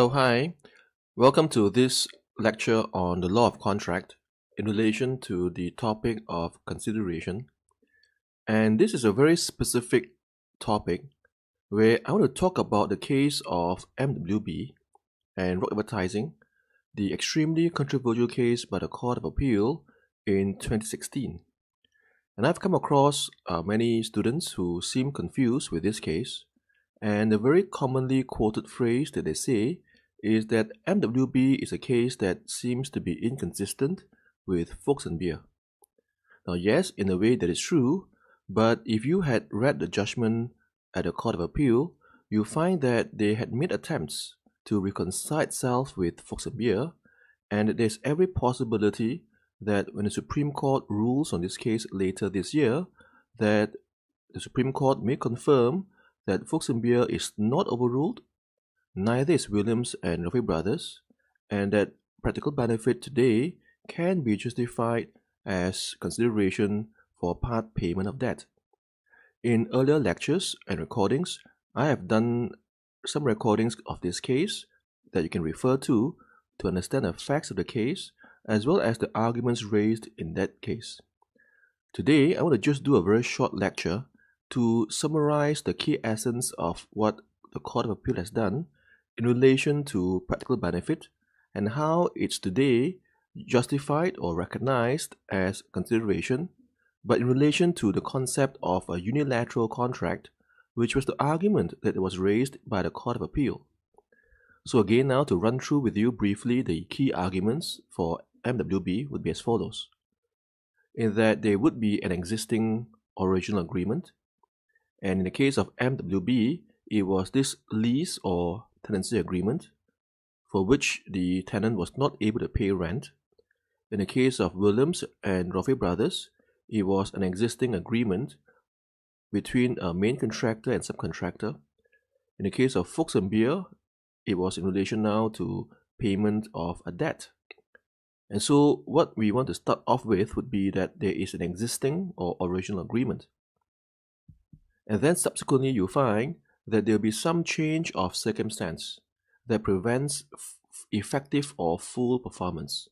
Hello, hi. Welcome to this lecture on the law of contract in relation to the topic of consideration. And this is a very specific topic where I want to talk about the case of MWB and Rock Advertising, the extremely controversial case by the Court of Appeal in 2016. And I've come across many students who seem confused with this case. And a very commonly quoted phrase that they say is that MWB is a case that seems to be inconsistent with Foakes v Beer. Now yes, in a way that is true, but if you had read the judgment at the Court of Appeal, you'll find that they had made attempts to reconcile itself with Foakes v Beer, and there's every possibility that when the Supreme Court rules on this case later this year, that the Supreme Court may confirm that Foakes v Beer is not overruled, neither is Williams and Roffey Bros, and that practical benefit today can be justified as consideration for part payment of debt. In earlier lectures and recordings, I have done some recordings of this case that you can refer to understand the facts of the case as well as the arguments raised in that case. Today, I want to just do a very short lecture to summarize the key essence of what the Court of Appeal has done in relation to practical benefit and how it's today justified or recognized as consideration, but in relation to the concept of a unilateral contract, which was the argument that was raised by the Court of Appeal. So again, now to run through with you briefly the key arguments for MWB would be as follows. In that there would be an existing original agreement, and in the case of MWB, it was this lease or tenancy agreement for which the tenant was not able to pay rent. In the case of Williams and Roffey Bros, it was an existing agreement between a main contractor and subcontractor. In the case of Foakes v Beer, it was in relation now to payment of a debt. And so what we want to start off with would be that there is an existing or original agreement. And then subsequently you find that there will be some change of circumstance that prevents effective or full performance.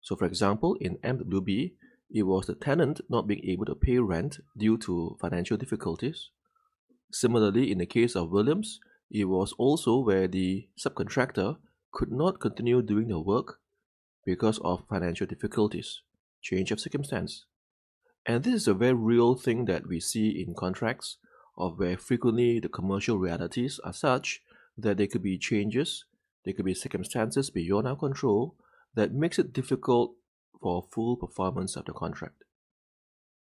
So for example, in MWB, it was the tenant not being able to pay rent due to financial difficulties. Similarly, in the case of Williams, it was also where the subcontractor could not continue doing the work because of financial difficulties, change of circumstance. And this is a very real thing that we see in contracts, of where frequently the commercial realities are such that there could be changes, there could be circumstances beyond our control that makes it difficult for full performance of the contract.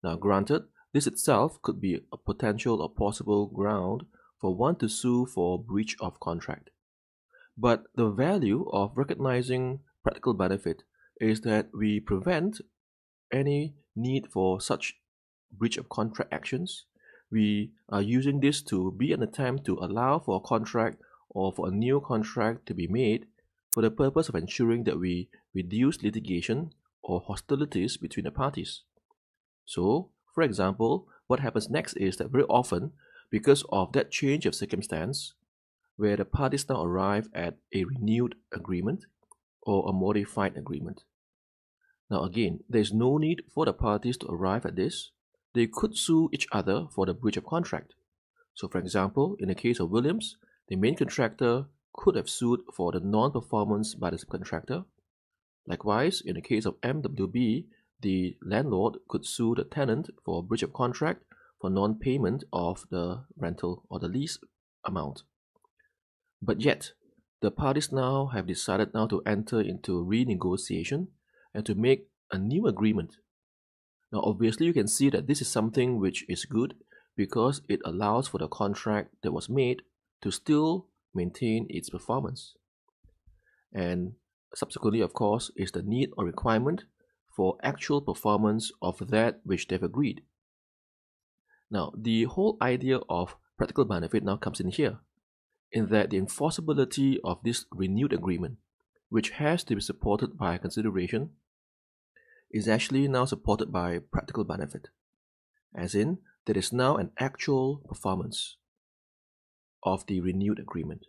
Now granted, this itself could be a potential or possible ground for one to sue for breach of contract. But the value of recognizing practical benefit is that we prevent any need for such breach of contract actions. We are using this to be an attempt to allow for a contract or for a new contract to be made for the purpose of ensuring that we reduce litigation or hostilities between the parties. So, for example, what happens next is that very often, because of that change of circumstance, where the parties now arrive at a renewed agreement or a modified agreement. Now again, there is no need for the parties to arrive at this. They could sue each other for the breach of contract. So for example, in the case of Williams, the main contractor could have sued for the non-performance by the subcontractor. Likewise, in the case of MWB, the landlord could sue the tenant for breach of contract for non-payment of the rental or the lease amount. But yet, the parties now have decided now to enter into renegotiation and to make a new agreement. Now obviously you can see that this is something which is good because it allows for the contract that was made to still maintain its performance. And subsequently of course is the need or requirement for actual performance of that which they've agreed. Now the whole idea of practical benefit now comes in here, in that the enforceability of this renewed agreement, which has to be supported by consideration, is actually now supported by practical benefit, as in there is now an actual performance of the renewed agreement.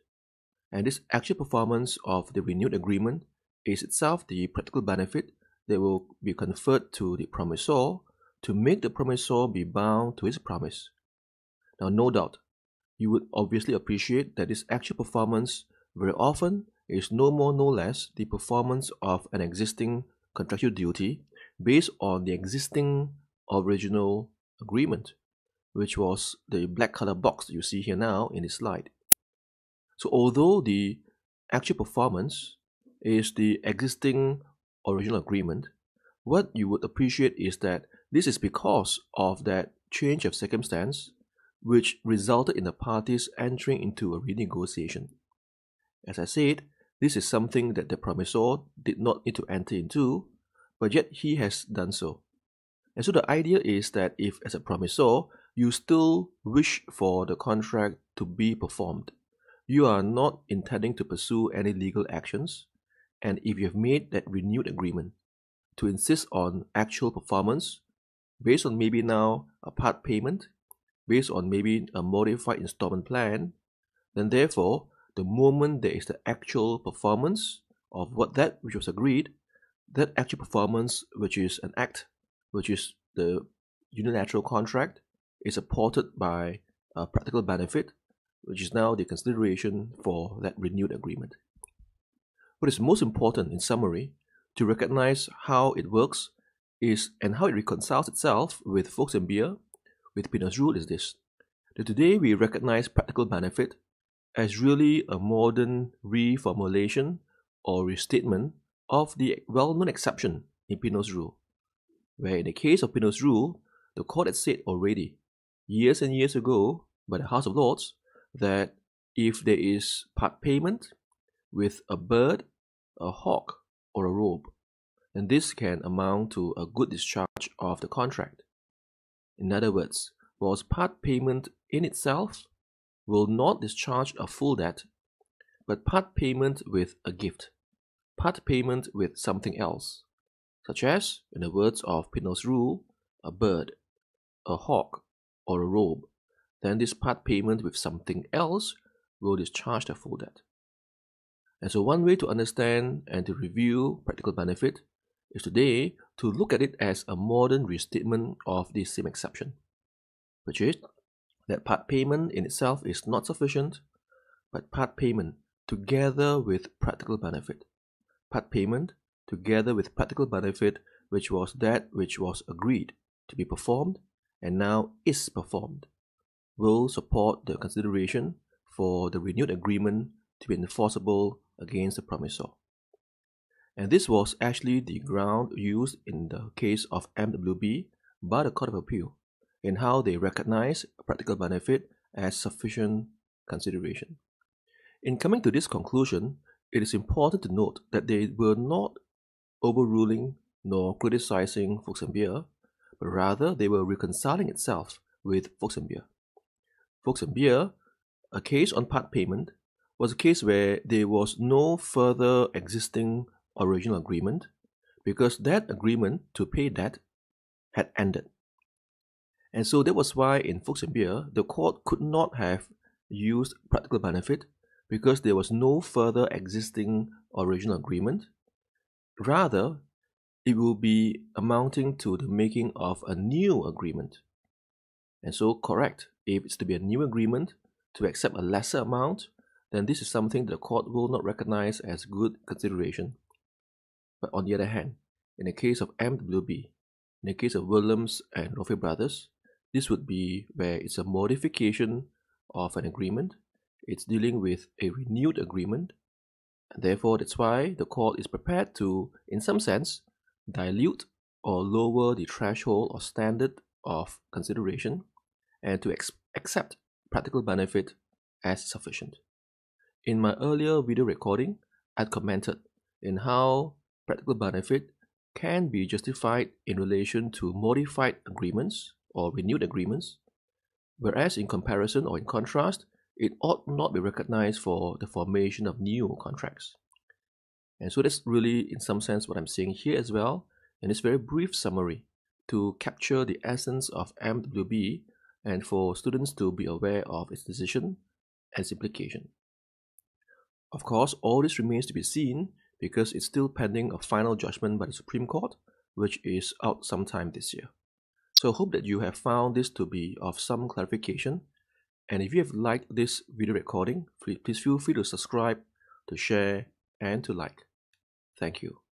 and this actual performance of the renewed agreement is itself the practical benefit that will be conferred to the promisor to make the promisor be bound to his promise. Now, no doubt, you would obviously appreciate that this actual performance very often is no more no less the performance of an existing contractual duty based on the existing original agreement, which was the black color box that you see here now in this slide. So although the actual performance is the existing original agreement, what you would appreciate is that this is because of that change of circumstance which resulted in the parties entering into a renegotiation. As I said, this is something that the promisor did not need to enter into, but yet he has done so. And so the idea is that if, as a promisor, you still wish for the contract to be performed, you are not intending to pursue any legal actions, and if you have made that renewed agreement to insist on actual performance based on maybe now a part payment, based on maybe a modified installment plan, then therefore the moment there is the actual performance of what that which was agreed, that actual performance which is an act, which is the unilateral contract, is supported by a practical benefit, which is now the consideration for that renewed agreement. What is most important, in summary, to recognize how it works is and how it reconciles itself with Foakes and Beer, with Pinnel's rule, is this: that today we recognize practical benefit as really a modern reformulation or restatement of the well-known exception in Pinnel's rule, where in the case of Pinnel's rule, the court had said already, years and years ago, by the House of Lords, that if there is part payment with a bird, a hawk, or a robe, then this can amount to a good discharge of the contract. In other words, whilst part payment in itself will not discharge a full debt, but part payment with a gift, part payment with something else, such as, in the words of Pinnel's rule, a bird, a hawk, or a robe, then this part payment with something else will discharge the full debt. And so one way to understand and to review practical benefit is today to look at it as a modern restatement of the same exception, which is that part payment in itself is not sufficient, but part payment together with practical benefit. Part payment together with practical benefit, which was that which was agreed to be performed and now is performed, will support the consideration for the renewed agreement to be enforceable against the promisor. And this was actually the ground used in the case of MWB by the Court of Appeal in how they recognize practical benefit as sufficient consideration. In coming to this conclusion, it is important to note that they were not overruling nor criticizing Foakes and Beer, but rather they were reconciling itself with Foakes and Beer. Foakes and Beer, a case on part payment, was a case where there was no further existing original agreement because that agreement to pay debt had ended. And so that was why in Foakes and Beer, the court could not have used practical benefit because there was no further existing original agreement. Rather, it will be amounting to the making of a new agreement. And so, correct, if it's to be a new agreement to accept a lesser amount, then this is something the court will not recognize as good consideration. But on the other hand, in the case of MWB, in the case of Williams and Roffey Brothers, this would be where it's a modification of an agreement. It's dealing with a renewed agreement. And therefore, that's why the court is prepared to, in some sense, dilute or lower the threshold or standard of consideration and to accept practical benefit as sufficient. In my earlier video recording, I commented in how practical benefit can be justified in relation to modified agreements or renewed agreements, whereas in comparison or in contrast, it ought not be recognized for the formation of new contracts. And so that's really, in some sense, what I'm saying here as well in this very brief summary to capture the essence of MWB and for students to be aware of its decision and its implication. Of course, all this remains to be seen because it's still pending a final judgment by the Supreme Court, which is out sometime this year. So hope that you have found this to be of some clarification. And if you have liked this video recording, please feel free to subscribe, to share, and to like. Thank you.